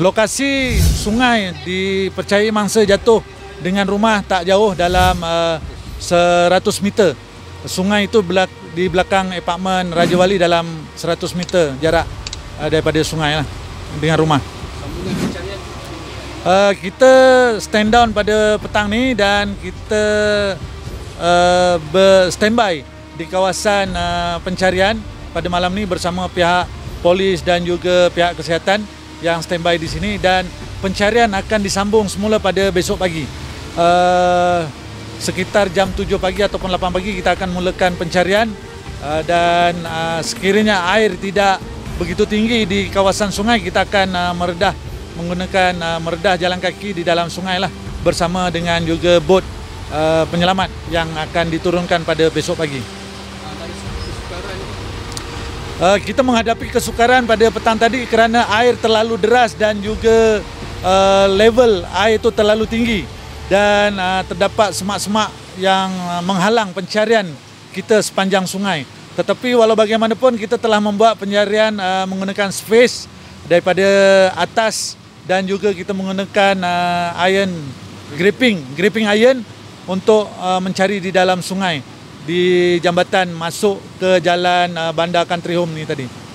Lokasi sungai dipercayai mangsa jatuh dengan rumah tak jauh dalam 100 meter. Sungai itu di belakang apartmen Rajawali dalam 100 meter jarak daripada sungai lah, dengan rumah. Kita stand down pada petang ni dan kita ber-standby di kawasan pencarian pada malam ni bersama pihak polis dan juga pihak kesihatan yang standby di sini, dan pencarian akan disambung semula pada besok pagi. Sekitar jam 7 pagi ataupun 8 pagi kita akan mulakan pencarian, dan sekiranya air tidak begitu tinggi di kawasan sungai, kita akan meredah menggunakan meredah jalan kaki di dalam sungai lah, bersama dengan juga bot penyelamat yang akan diturunkan pada besok pagi. Kita menghadapi kesukaran pada petang tadi kerana air terlalu deras dan juga level air itu terlalu tinggi, dan terdapat semak-semak yang menghalang pencarian kita sepanjang sungai. Tetapi walau bagaimanapun kita telah membuat pencarian menggunakan space daripada atas, dan juga kita menggunakan iron gripping iron untuk mencari di dalam sungai di jambatan masuk ke jalan bandar Country Home ni tadi.